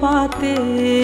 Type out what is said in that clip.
poate.